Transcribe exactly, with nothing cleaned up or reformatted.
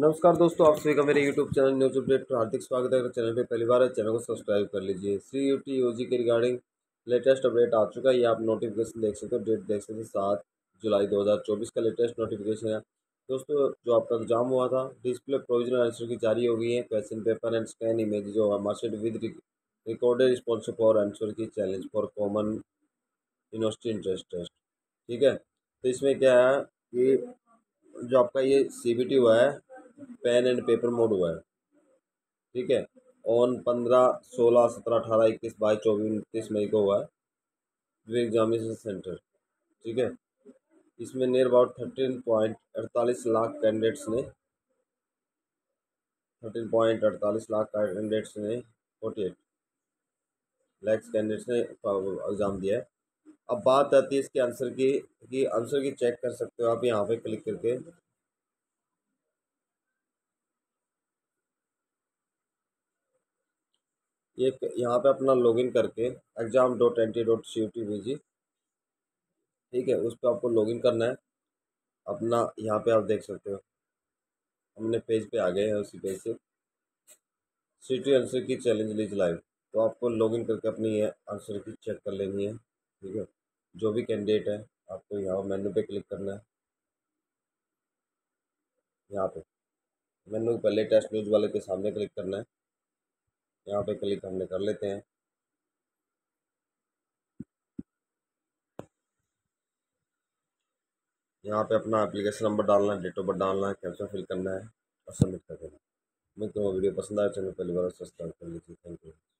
नमस्कार दोस्तों, आप सभी का मेरे यूट्यूब चैनल न्यूज अपडेट पर हार्दिक स्वागत है। अगर चैनल पे पहली बार है, चैनल को सब्सक्राइब कर लीजिए। सीयूईटी यूजी के रिगार्डिंग लेटेस्ट अपडेट आ चुका है। ये आप नोटिफिकेशन देख सकते हो, डेट देख सकते हो, सात जुलाई दो हज़ार चौबीस का लेटेस्ट नोटिफिकेशन है। दोस्तों, जो आपका एग्जाम हुआ था, डिस्प्ले प्रोविजनल आंसर की जारी हो गई है। Question paper and scan image जो marksheet with recorded response for answer key challenge for common university entrance test, ठीक है। तो इसमें क्या है कि जो आपका ये सीबीटी हुआ है, पेन एंड पेपर मोड हुआ है, ठीक है। ऑन पंद्रह सोलह सत्रह अठारह इक्कीस बाईस चौबीस उनतीस मई को हुआ है वे एग्जामिनेशन सेंटर, ठीक है। इसमें नियर अबाउट थर्टीन पॉइंट अड़तालीस लाख कैंडिडेट्स ने थर्टीन पॉइंट अड़तालीस लाख कैंडिडेट्स ने फोर्टी एट लैक्स कैंडिडेट्स ने एग्ज़ाम दिया है। अब बात आती है इसके आंसर की कि आंसर की चेक कर सकते हो आप यहाँ पे क्लिक करके। ये यहाँ पे अपना लॉगिन करके exam dot N T dot C U T UG, ठीक है, उस पर आपको लॉगिन करना है अपना। यहाँ पे आप देख सकते हो, हमने पेज पे आ गए हैं। उसी पेज से C U T answer key challenge lease live, तो आपको लॉगिन करके अपनी ये आंसर की चेक कर लेनी है, ठीक है। जो भी कैंडिडेट है, आपको यहाँ मेन्यू पे क्लिक करना है। यहाँ पे मेन्यू पे लेटेस्ट न्यूज़ वाले के सामने क्लिक करना है। यहाँ पे क्लिक हमने कर लेते हैं। यहाँ पे अपना एप्लीकेशन नंबर डालना है, डेट ऑफ बर्थ डालना है, कैप्चा फिल करना है और सबमिट कर देना है। मुझे तो वीडियो पसंद आया, चैनल पहली बार सब्सक्राइब कर लीजिए। Thank you.